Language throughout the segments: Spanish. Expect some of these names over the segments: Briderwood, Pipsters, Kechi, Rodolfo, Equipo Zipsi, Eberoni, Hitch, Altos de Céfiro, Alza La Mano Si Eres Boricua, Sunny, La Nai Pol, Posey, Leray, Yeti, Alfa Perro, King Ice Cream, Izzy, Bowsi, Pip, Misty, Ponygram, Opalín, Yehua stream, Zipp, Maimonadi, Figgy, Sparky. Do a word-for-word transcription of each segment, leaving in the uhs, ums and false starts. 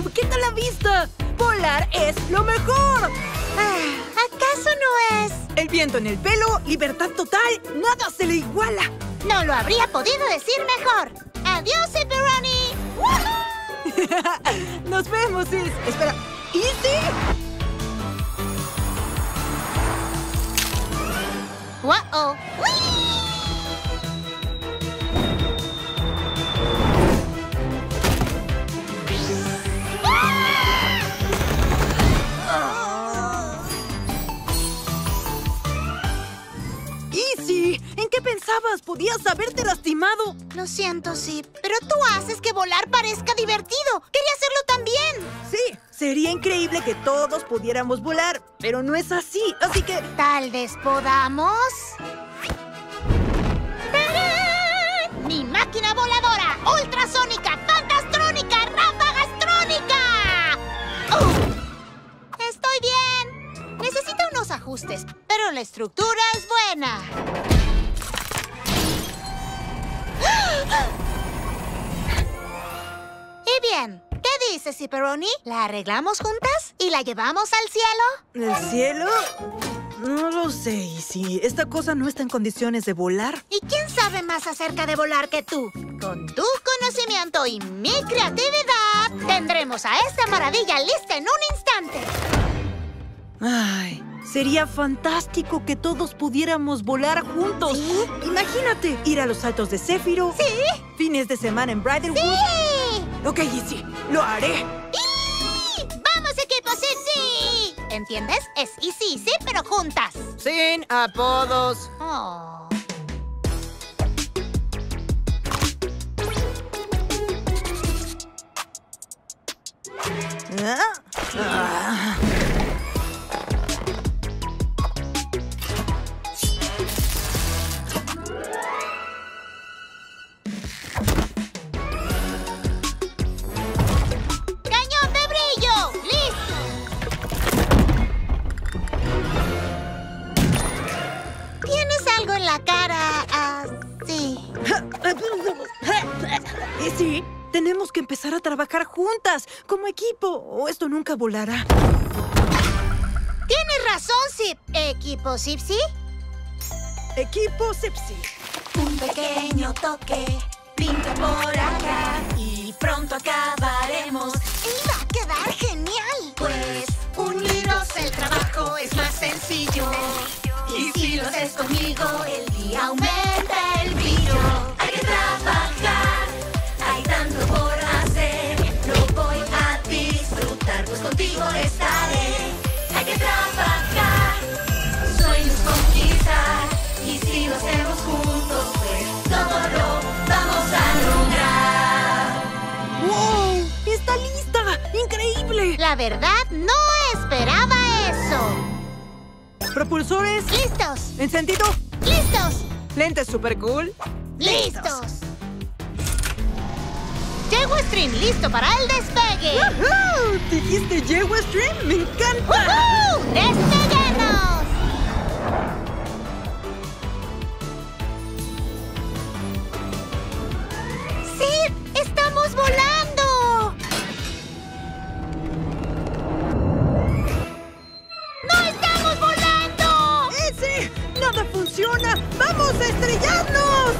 Pump, quita la vista. Volar es lo mejor. Ah, ¿acaso no es? El viento en el pelo, libertad total, nada se le iguala. No lo habría podido decir mejor. Adiós, Eberoni. ¡Woohoo! Nos vemos, Izzy. Espera, ¿Izzy? ¡Wow! ¡Izzy! ¿En qué pensabas? ¿Podías haberte lastimado? Lo siento, Zipp, pero tú haces que volar parezca divertido. ¡Quería hacerlo también! Sí, sería increíble que todos pudiéramos volar, pero no es así, así que... Tal vez podamos... ¡Tarán! ¡Mi máquina voladora! ¡Ultrasónica! ¡Fantastrónica! ¡Ráfagastrónica! ¡Uh! ¡Estoy bien! Necesita unos ajustes, pero la estructura es buena. Y bien... ¿Qué dices, Eberoni? ¿La arreglamos juntas y la llevamos al cielo? ¿Al cielo? No lo sé, Izzy. Esta cosa no está en condiciones de volar. ¿Y quién sabe más acerca de volar que tú? Con tu conocimiento y mi creatividad, tendremos a esta maravilla lista en un instante. Ay, sería fantástico que todos pudiéramos volar juntos. ¿Sí? Imagínate ir a los Altos de Céfiro. ¿Sí? Fines de semana en Briderwood. ¡Sí! Ok, Izzy, lo haré. ¡Y! ¡Vamos, Equipo Zipsi! ¿Entiendes? Es Izzy, sí, pero juntas. Sin apodos. Oh. ¿Ah? Ah. Sí, tenemos que empezar a trabajar juntas, como equipo, o esto nunca volará. Tienes razón, Zipp. ¿Equipo Zipsi? Equipo Zipsi. Un pequeño toque, pinta por acá, y pronto acabaremos. ¡Iba a quedar genial! Pues, unidos el trabajo es más sencillo. Y si lo haces conmigo, el día aumenta el brillo. Hay que trabajar. Tanto por hacer, lo voy a disfrutar, pues contigo estaré. Hay que trabajar, sueños conquistar, y si lo hacemos juntos, pues todo lo vamos a lograr. ¡Wow! ¡Está lista! ¡Increíble! La verdad, no esperaba eso. ¿Propulsores? ¡Listos! ¿Encendido? ¡Listos! ¿Lentes super cool? ¡Listos! Yehua stream listo para el despegue. ¡Woohoo! ¿Dijiste Yehua stream? ¡Me encanta! ¡Woohoo! ¡Despeguemos! ¡Sí! ¡Estamos volando! ¡No estamos volando! ¡Ese! ¡Nada funciona! ¡Vamos a estrellarnos!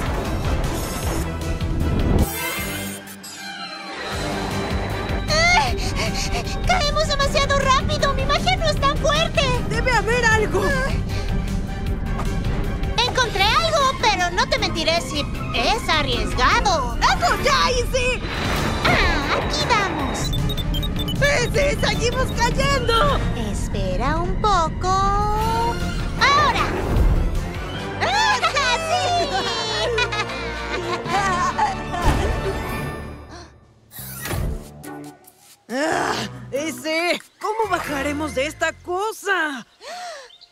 ¡Caemos demasiado rápido! ¡Mi magia no es tan fuerte! ¡Debe haber algo! Ah. Encontré algo, pero no te mentiré, Zipp. ¡Es arriesgado! ¡Eso ya, Izzy! ¡Ah! ¡Aquí vamos! ¡Izzy! ¡Seguimos cayendo! Espera un poco... ¡Ahora! ¡Ah, sí! ¡Ah! ¡Ese! ¿Cómo bajaremos de esta cosa?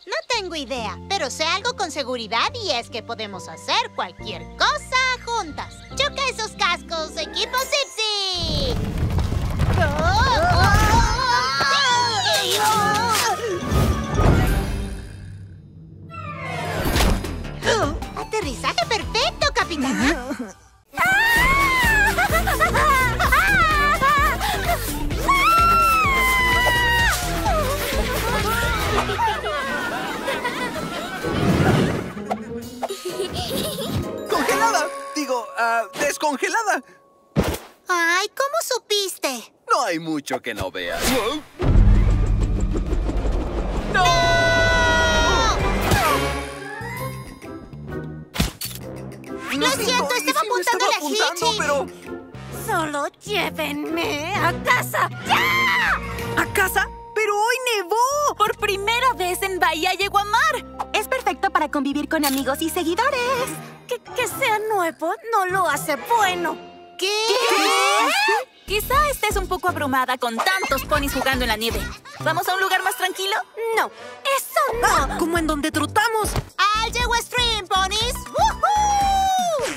No tengo idea, pero sé algo con seguridad y es que podemos hacer cualquier cosa juntas. ¡Choca esos cascos, Equipo Zipsi! ¡Aterrizaje perfecto, capitana! ¡Ah! digo, uh, descongelada. Ay, ¿cómo supiste? No hay mucho que no veas. ¿Oh? ¡No! ¡No! ¡Lo siento! ¡Estaba apuntando a Hitch! Pero... ¡Solo llévenme a casa! ¡Ya! ¿A casa? ¡Pero hoy nevó! ¡Por primera vez en Bahía llegó a mar! Es perfecto para convivir con amigos y seguidores. Que, que sea nuevo no lo hace bueno. ¿Qué? ¿Qué? Quizá estés un poco abrumada con tantos ponis jugando en la nieve. ¿Vamos a un lugar más tranquilo? No. ¡Eso no! Ah, ¿como en donde trotamos? ¡Al Yehua stream, ponis! ¡Woohoo!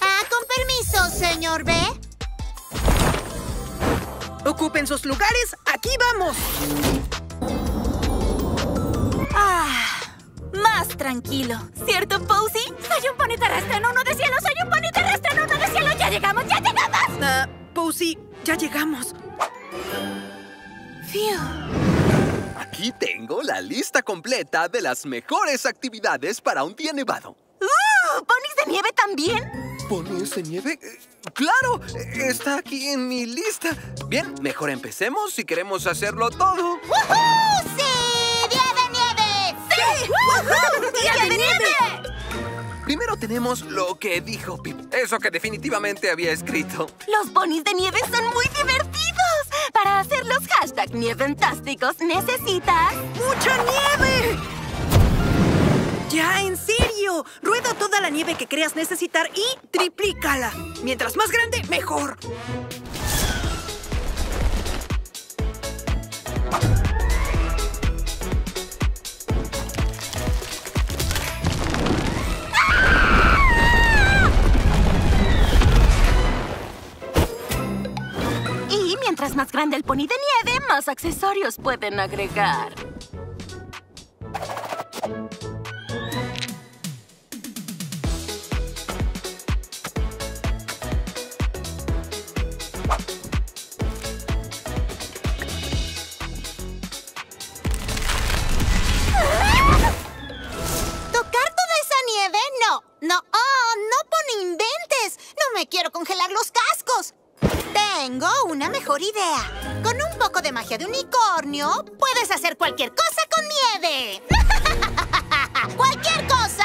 Ah, con permiso, señor B. Ocupen sus lugares. ¡Aquí vamos! Ah... Más tranquilo. ¿Cierto, Posey? Soy un pony terrestre en uno de cielo. Soy un pony terrestre en uno de cielo. ¡Ya llegamos! ¡Ya llegamos! Ah, uh, Posey, ya llegamos. Phew. Aquí tengo la lista completa de las mejores actividades para un día nevado. ¡Uh! ¿Ponis de nieve también? ¿Ponis de nieve? ¡Claro! Está aquí en mi lista. Bien, mejor empecemos si queremos hacerlo todo. ¡Woohoo! ¡Sí! ¡Woohoo! ¡Día de nieve! Primero tenemos lo que dijo Pip. Eso que definitivamente había escrito. Los ponis de nieve son muy divertidos. Para hacer los hashtag nieventásticos necesitas... ¡mucha nieve! ¡Ya, en serio! Rueda toda la nieve que creas necesitar y triplícala. Mientras más grande, mejor. Mientras más grande el pony de nieve, más accesorios pueden agregar. ¡Ah! ¿Tocar toda esa nieve? No, no, oh, no pony inventes. No me quiero congelar los cascos. Tengo una mejor idea. Con un poco de magia de unicornio, puedes hacer cualquier cosa con nieve. ¡Cualquier cosa!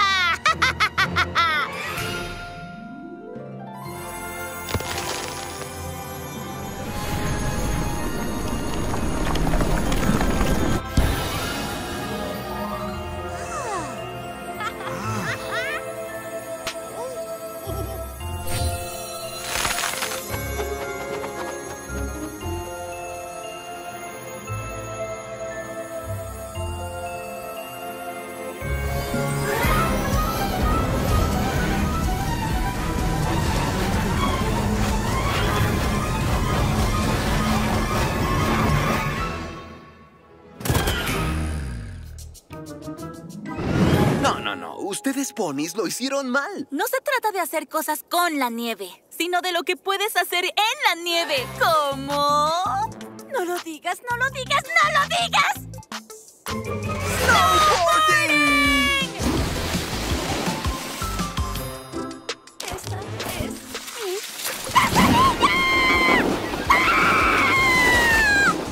Ustedes ponis lo hicieron mal. No se trata de hacer cosas con la nieve, sino de lo que puedes hacer en la nieve. ¿Cómo? No lo digas, no lo digas, no lo digas. ¡Snowboarding! Esta es mi pesadilla.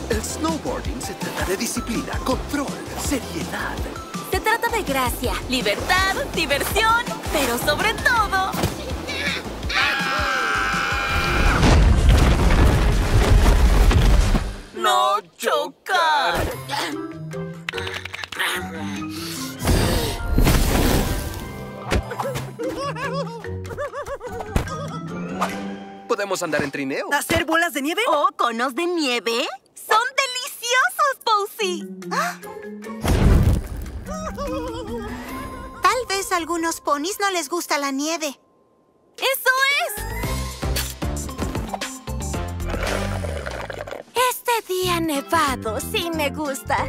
El snowboarding se trata de disciplina, control, seriedad. Se trata de gracia, libertad, diversión, pero sobre todo... ¡no chocar! ¿Podemos andar en trineo? ¿Hacer bolas de nieve? ¿O conos de nieve? ¡Son deliciosos, Bowsi! ¡Ah! Tal vez a algunos ponis no les gusta la nieve. ¡Eso es! Este día nevado sí me gusta.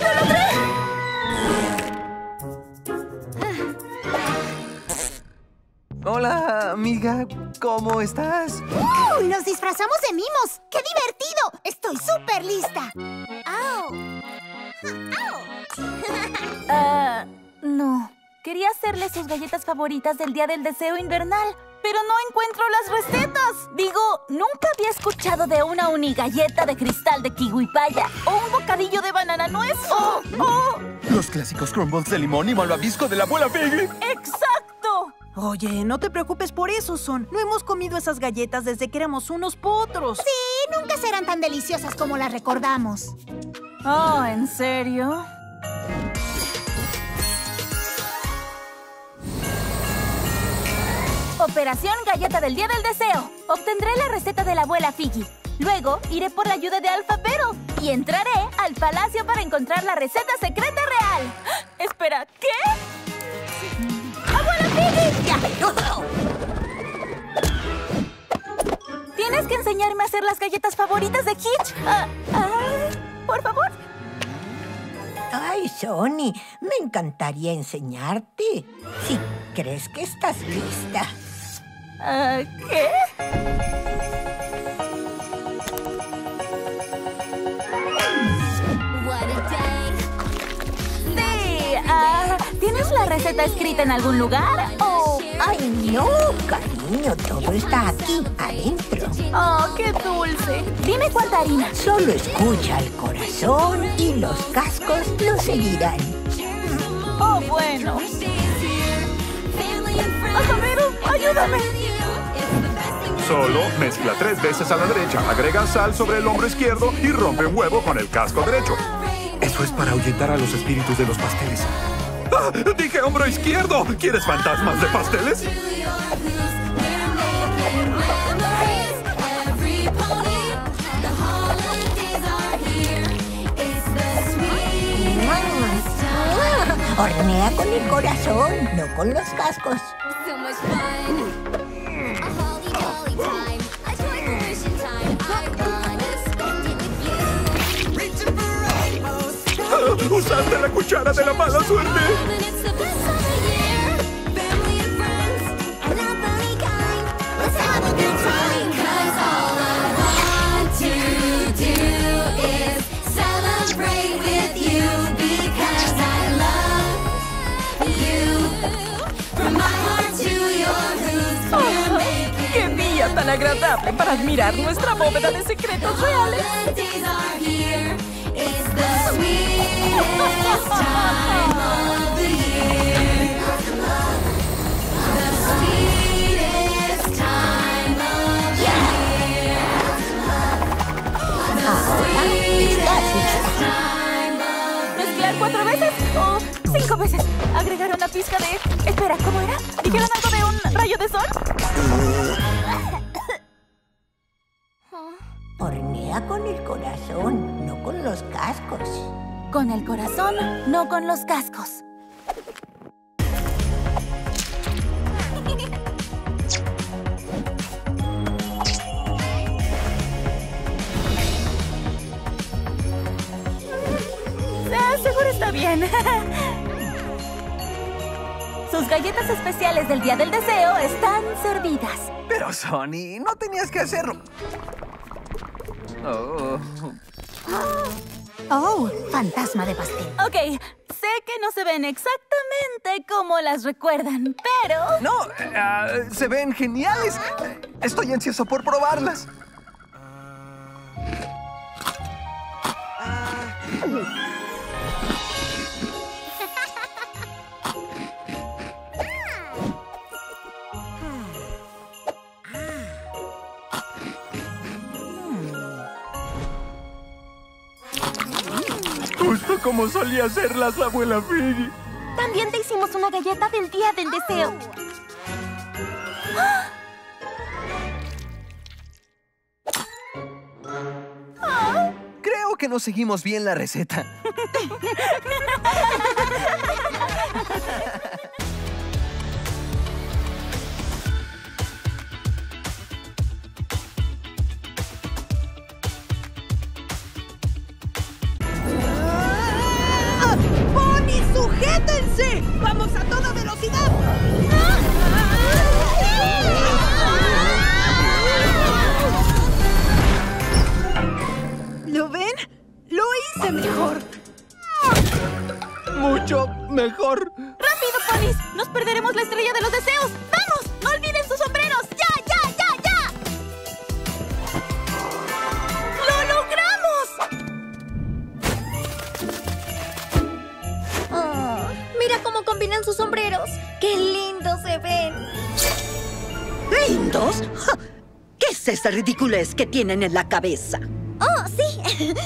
¡No lo traes! Hola, amigo. amiga, ¿cómo estás? ¡Wow! ¡Nos disfrazamos de mimos! ¡Qué divertido! ¡Estoy súper lista! ¡Au! ¡Au! uh, no. Quería hacerles sus galletas favoritas del Día del Deseo Invernal, pero no encuentro las recetas. Digo, nunca había escuchado de una unigalleta de cristal de kiwipaya o un bocadillo de banana nuez. Oh, oh. Los clásicos crumbles de limón y malvavisco de la abuela Figgy. ¡Exacto! Oye, no te preocupes por eso, Son. No hemos comido esas galletas desde que éramos unos potros. Sí, nunca serán tan deliciosas como las recordamos. Oh, ¿en serio? Operación Galleta del Día del Deseo. Obtendré la receta de la abuela Figgy. Luego iré por la ayuda de Alfa Perro y entraré al palacio para encontrar la receta secreta real. ¡Ah! Espera, ¿qué? ¡Abuela Figgy! ¡Ya! Tienes que enseñarme a hacer las galletas favoritas de Hitch. Ah, ah, por favor. Ay, Sonny, me encantaría enseñarte. Si crees que estás lista. Uh, ¿Qué? Sí, uh, ¿tienes la receta escrita en algún lugar? Oh, ay, no, cariño, todo está aquí, adentro. Oh, qué dulce. Dime cuánta harina. Solo escucha el corazón y los cascos lo seguirán. Oh, bueno. ¡Alfamero, ayúdame! Solo mezcla tres veces a la derecha, agrega sal sobre el hombro izquierdo y rompe un huevo con el casco derecho. Eso es para ahuyentar a los espíritus de los pasteles. ¡Ah! ¡Dije hombro izquierdo! ¿Quieres fantasmas de pasteles? Hornea con el corazón, no con los cascos. ¡Usaste la cuchara de la mala suerte! Tan agradable para admirar nuestra bóveda de secretos reales. Mezclar cuatro veces o cinco veces. Agregar una pizca de... Espera, ¿cómo era? ¿Dijeron algo de un rayo de sol? Hornea con el corazón, no con los cascos. Con el corazón, no con los cascos. Ah, seguro está bien. Sus galletas especiales del Día del Deseo están servidas. Pero, Sonny, no tenías que hacerlo. Oh. Oh, fantasma de pastel. Ok, sé que no se ven exactamente como las recuerdan, pero... No, uh, se ven geniales. Estoy ansioso por probarlas. Justo como solía hacerlas, abuela Figgy. También te hicimos una galleta del Día del Deseo. Creo que no seguimos bien la receta. ¡Vamos a toda velocidad! ¡Ah! ¡Ah! ¡Ah! mejor. ¡Rápido, ponis! ¡Nos perderemos la estrella de los deseos! ¡Vamos! ¡No olviden sus sombreros! ¡Ya, ya, ya, ya! ¡Lo logramos! Oh, mira cómo combinan sus sombreros. ¡Qué lindos se ven! ¿Lindos? ¿Qué es esa ridiculez que tienen en la cabeza? Oh, sí.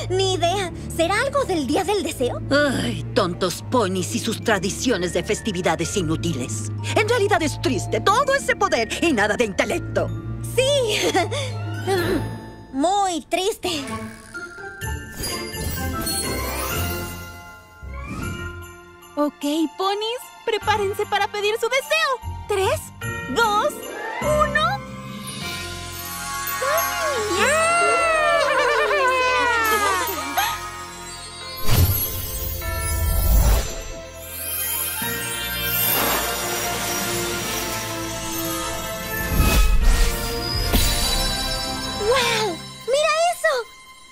Ni idea. ¿Será algo del Día del Deseo? Ay, tontos ponis y sus tradiciones de festividades inútiles. En realidad es triste todo ese poder y nada de intelecto. Sí. Muy triste. Ok, ponis. Prepárense para pedir su deseo. Tres, dos, uno... ¡Ya!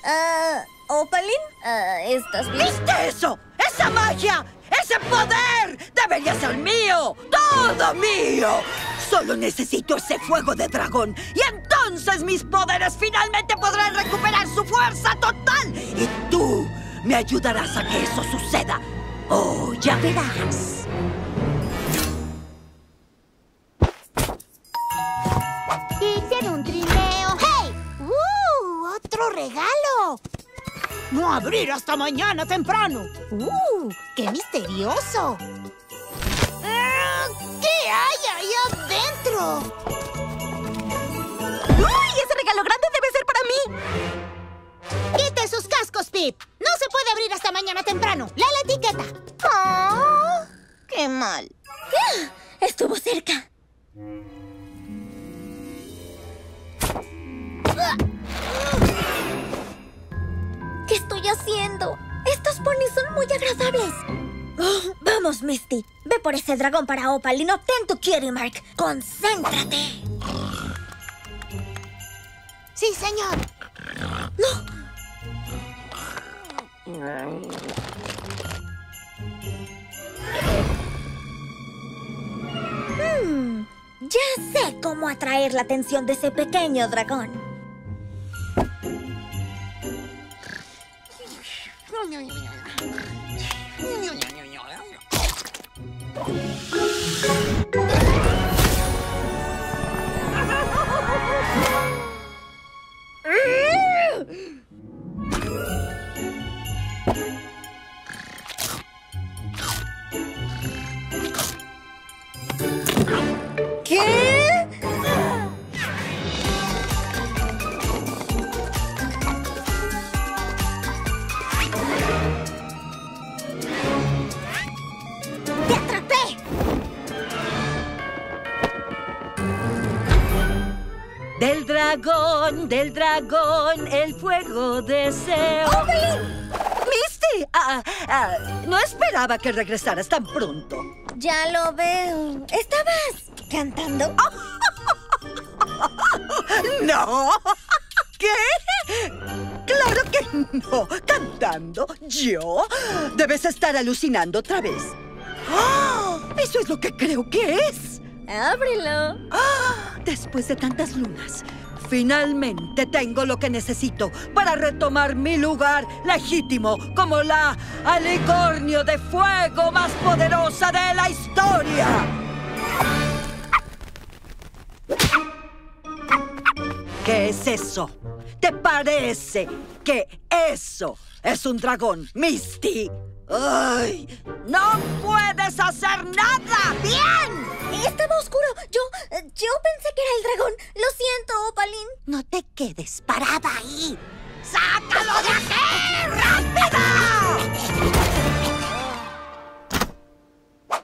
Uh, ¿Opalín? Uh, ¿Estás bien? ¿Viste eso? ¡Esa magia! ¡Ese poder! ¡Debería ser mío! ¡Todo mío! Solo necesito ese fuego de dragón y entonces mis poderes finalmente podrán recuperar su fuerza total. Y tú me ayudarás a que eso suceda. ¡Oh, ya verás! Hice un trineo. ¡Hey! ¡Uh! ¡Otro regalo! ¡No abrir hasta mañana temprano! ¡Uh! ¡Qué misterioso! ¿Qué hay ahí adentro? ¡Uy! ¡Ese regalo grande debe ser para mí! ¡Quita esos cascos, Pip! ¡No se puede abrir hasta mañana temprano! ¡Lee la etiqueta! ¡Oh! ¡Qué mal! ¡Ah! ¡Estuvo cerca! ¡Ah! ¿Qué estoy haciendo? Estos ponis son muy agradables. Oh, vamos, Misty. Ve por ese dragón para Opal y no obtén tu Cutie Mark. ¡Concéntrate! ¡Sí, señor! ¡No! Hmm, ya sé cómo atraer la atención de ese pequeño dragón. Del dragón, el fuego deseo. ¡Opalín! ¡Misty! Ah, ah, no esperaba que regresaras tan pronto. Ya lo veo. ¿Estabas cantando? ¡No! ¿Qué? ¡Claro que no! ¿Cantando? ¿Yo? Debes estar alucinando otra vez. ¡Oh! Eso es lo que creo que es. ¡Ábrelo! ¡Oh! Después de tantas lunas... Finalmente tengo lo que necesito para retomar mi lugar legítimo como la alicornio de fuego más poderosa de la historia. ¿Qué es eso? ¿Te parece que eso es un dragón, Misty? ¡Ay! ¡No puedes hacer nada! ¡Bien! Estaba oscuro. Yo... yo pensé que era el dragón. Lo siento, Opalín. No te quedes parada ahí. ¡Sácalo de aquí!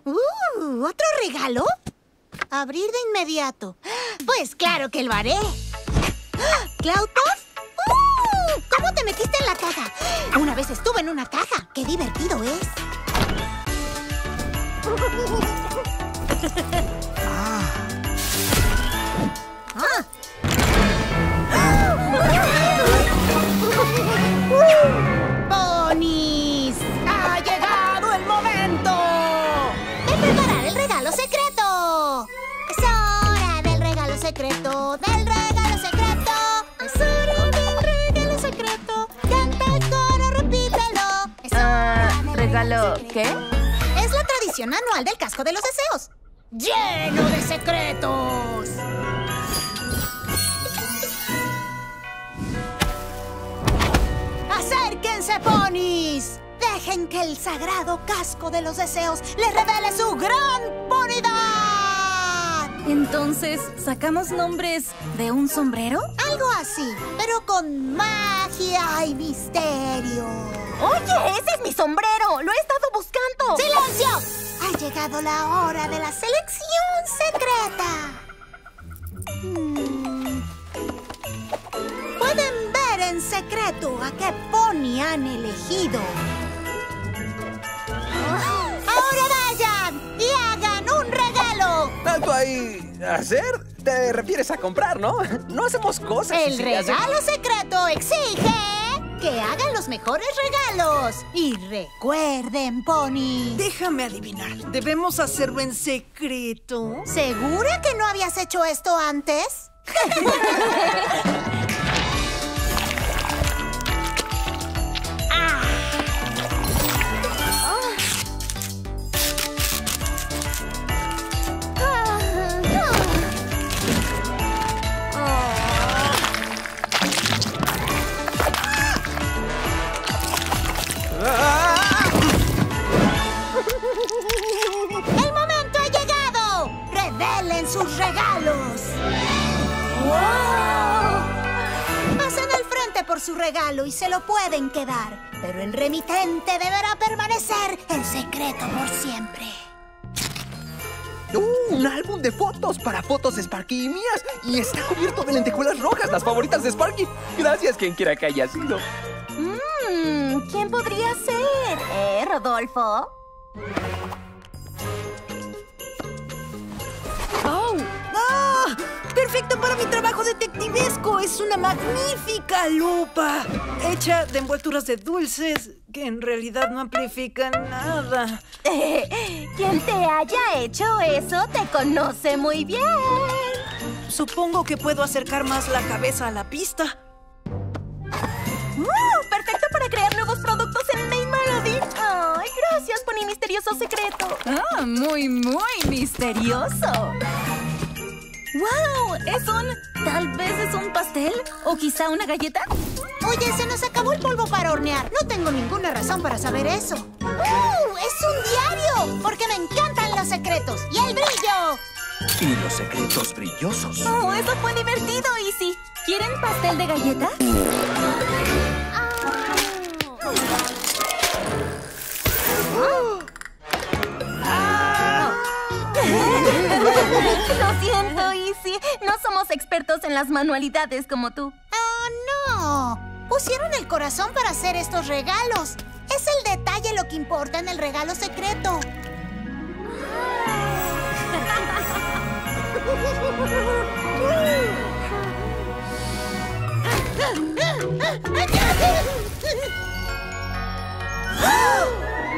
¡Rápido! ¡Uh! ¿Otro regalo? Abrir de inmediato. Pues claro que lo haré. ¿Cloudpuff? ¡Uh! ¿Cómo te metiste en la caja? Una vez estuve en una caja. ¡Qué divertido es! ah. Ah. ¡Ponis! ¡Ha llegado el momento! regalo. ¿Qué? Es la tradición anual del casco de los deseos. ¡Lleno de secretos! ¡Acérquense, ponis! ¡Dejen que el sagrado casco de los deseos les revele su gran punidad! Entonces, ¿sacamos nombres de un sombrero? Algo así, pero con magia y misterio. ¡Oye, ese es mi sombrero! ¡Lo he estado buscando! ¡Silencio! Ha llegado la hora de la selección secreta. Hmm. Pueden ver en secreto a qué pony han elegido. ¡Ahora vayan y hagan un regalo! ¡Alto ahí! ¿Hacer? Te refieres a comprar, ¿no? No hacemos cosas. El si regalo hace... secreto exige... ¡que hagan los mejores regalos! ¡Y recuerden, Pony! Déjame adivinar. ¿Debemos hacerlo en secreto? ¿Segura que no habías hecho esto antes? ah. ¡El momento ha llegado! ¡Revelen sus regalos! ¡Wow! Pasen al frente por su regalo y se lo pueden quedar, pero el remitente deberá permanecer en secreto por siempre. Uh, ¡Un álbum de fotos para fotos de Sparky y mías! Y está cubierto de lentejuelas rojas, las favoritas de Sparky. Gracias, quien quiera que haya sido. Mmm, ¿quién podría ser? ¿Eh, Rodolfo? ¡Oh! ¡Ah! ¡Perfecto para mi trabajo detectivesco! ¡Es una magnífica lupa! Hecha de envolturas de dulces que en realidad no amplifican nada. Eh, quien te haya hecho eso te conoce muy bien. Supongo que puedo acercar más la cabeza a la pista. Uh, ¡Perfecto para crear nuevos productos en Maimonadi! ¡Ay, gracias por mi misterioso secreto! ¡Ah, muy, muy misterioso! ¡Wow! ¿Es un... tal vez es un pastel? ¿O quizá una galleta? Oye, se nos acabó el polvo para hornear. No tengo ninguna razón para saber eso. ¡Uh! ¡Es un diario! Porque me encantan los secretos y el brillo. Y los secretos brillosos. ¡Oh, eso fue divertido, Izzy! ¿Quieren pastel de galleta? Lo siento, Izzy. No somos expertos en las manualidades como tú. ¡Oh, no! Pusieron el corazón para hacer estos regalos. Es el detalle lo que importa en el regalo secreto.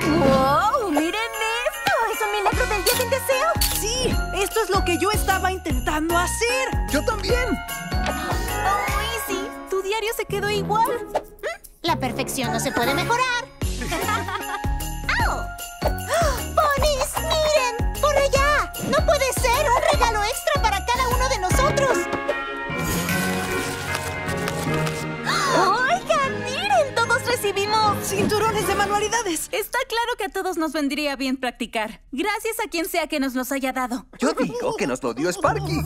¡Wow! ¡Miren esto! ¿Es un milagro del día del deseo? ¡Sí! ¡Esto es lo que yo estaba intentando hacer! ¡Yo también! ¡Oh, Izzy! Tu diario se quedó igual. La perfección no se puede mejorar. ¡Au! ¡Ponis! ¡Miren! ¡Por allá! ¡No puede ser! ¡Un regalo extra para cada uno de nosotros! Recibimos cinturones de manualidades. Está claro que a todos nos vendría bien practicar. Gracias a quien sea que nos los haya dado. Yo digo que nos lo dio Sparky.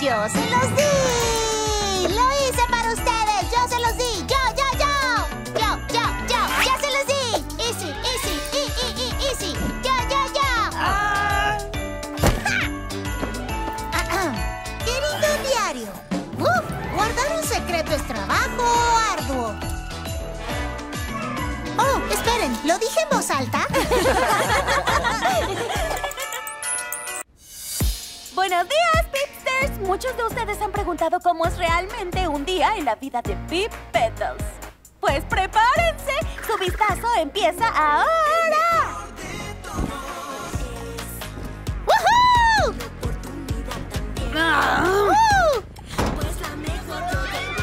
Yo se los di. Lo hice para ustedes. Yo se los di. Yo, yo, yo. Yo, yo, yo. Yo se los di. Easy, easy, easy, easy. Yo, yo, yo. Ah. Ah, ah. Querido diario. Uf. Guardar un secreto es trabajo arduo. Oh, esperen, ¿lo dije en voz alta? Buenos días, Pipsters. Muchos de ustedes han preguntado cómo es realmente un día en la vida de Pip Petals. Pues prepárense, su vistazo empieza ahora. ¡Woohoo! ¡Woo! Pues la mejor. ¡Gracias!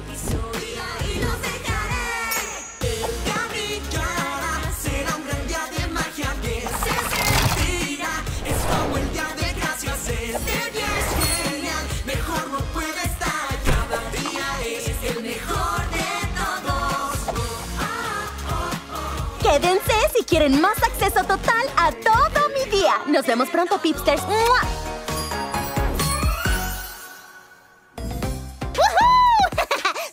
Quédense si quieren más acceso total a todo mi día. Nos vemos pronto, Pipsters. ¡Mua!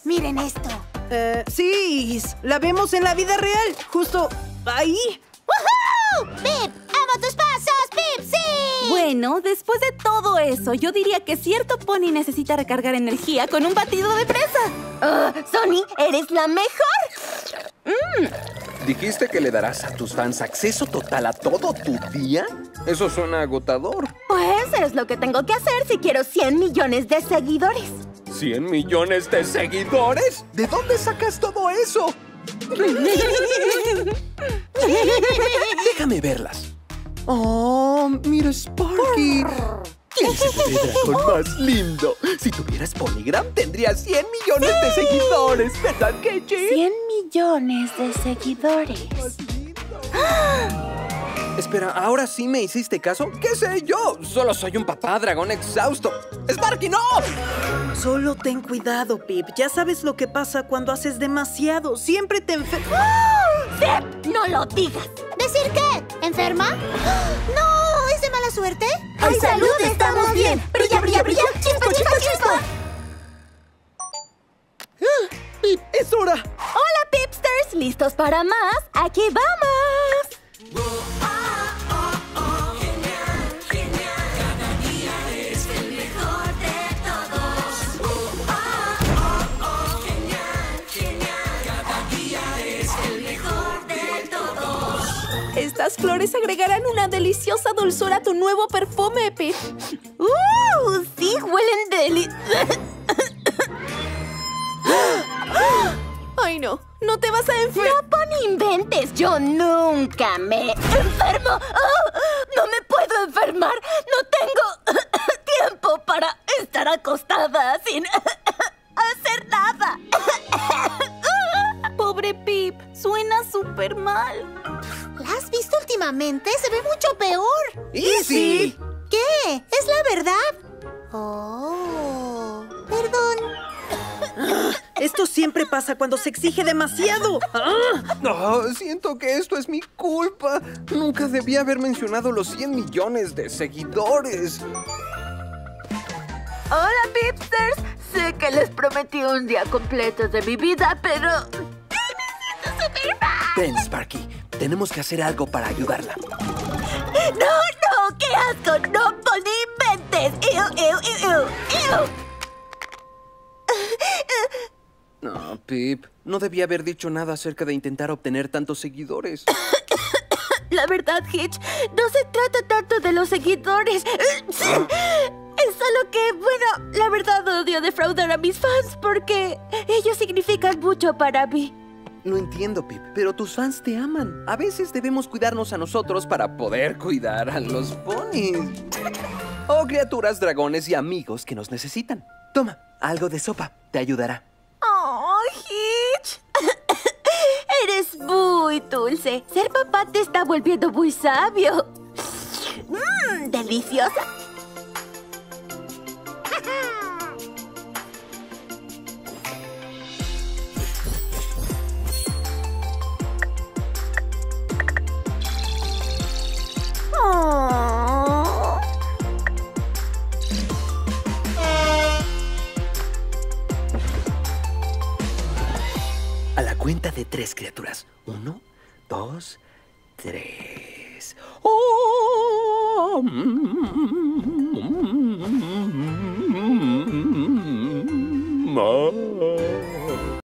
Miren esto. Eh, sí, la vemos en la vida real. Justo ahí. ¡Woohoo! ¡Pip! ¡Amo tus pasos, Pip! ¡Sí! Bueno, después de todo eso, yo diría que cierto pony necesita recargar energía con un batido de presa. Uh, Sunny, eres la mejor. Mmm... ¿Dijiste que le darás a tus fans acceso total a todo tu día? Eso suena agotador. Pues es lo que tengo que hacer si quiero cien millones de seguidores. ¿cien millones de seguidores? ¿De dónde sacas todo eso? Déjame verlas. Oh, mira Sparky. ¿Quién es el dragón más lindo? Si tuvieras Ponygram, tendrías cien millones sí. de seguidores. ¿Verdad, Kechi? cien millones de seguidores. ¡Ah! Espera, ¿ahora sí me hiciste caso? ¿Qué sé yo? Solo soy un papá dragón exhausto. ¡Sparky, no! Solo ten cuidado, Pip. Ya sabes lo que pasa cuando haces demasiado. Siempre te enfermas. ¡Ah! ¡Pip! ¡No lo digas! ¿Decir qué? ¿Enferma? ¡No! ¿Es de mala suerte? ¡Ay, salud! ¡Estamos, estamos bien. bien! ¡Brilla, brilla, brilla! ¡Chispa, chispa, chispa! Ah, ¡Pip, es hora! ¡Hola, Pipsters! ¿Listos para más? ¡Aquí vamos! ¡Genial, genial! Cada día es el mejor de todos. ¡Genial, genial! Cada día es el mejor de todos. Estas flores agregarán una deliciosa dulzura a tu nuevo perfume, Pip. ¡Uh! ¡Sí, huelen deli... ¡Ay, no! ¡No te vas a enfermar! ¡No, Pony, inventes! ¡Yo nunca me enfermo! ¡Oh! ¡No me puedo enfermar! ¡No tengo tiempo para estar acostada sin hacer nada! ¡Pobre Pip! ¡Suena súper mal! ¿La has visto últimamente? ¡Se ve mucho peor! ¡Izzy! ¿Qué? ¿Es la verdad? Oh... Perdón. Esto siempre pasa cuando se exige demasiado. No, siento que esto es mi culpa. Nunca debí haber mencionado los cien millones de seguidores. Hola, Pipsters. Sé que les prometí un día completo de mi vida, pero... Ten, Sparky. Tenemos que hacer algo para ayudarla. ¡No, no! ¡Qué asco! ¡No, Pony, inventes! ¡Ew, ew, ew, ew! No, Pip. No debía haber dicho nada acerca de intentar obtener tantos seguidores. La verdad, Hitch, no se trata tanto de los seguidores. Es solo que, bueno, la verdad odio defraudar a mis fans porque ellos significan mucho para mí. No entiendo, Pip, pero tus fans te aman. A veces debemos cuidarnos a nosotros para poder cuidar a los ponis. O criaturas, dragones y amigos que nos necesitan. Toma, algo de sopa. Te ayudará. ¡Oh, Hitch! Eres muy dulce. Ser papá te está volviendo muy sabio. Mmm, deliciosa. Oh. A la cuenta de tres, criaturas. Uno, dos, tres. Oh. Mm-hmm.